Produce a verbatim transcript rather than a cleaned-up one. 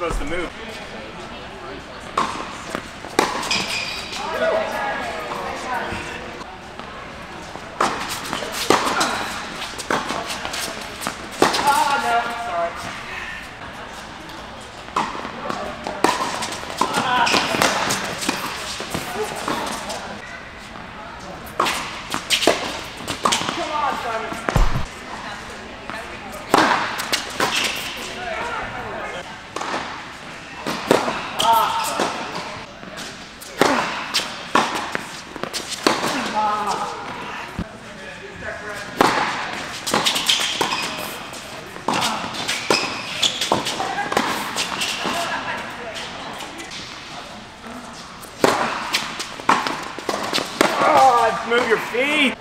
Supposed to move. Move your feet!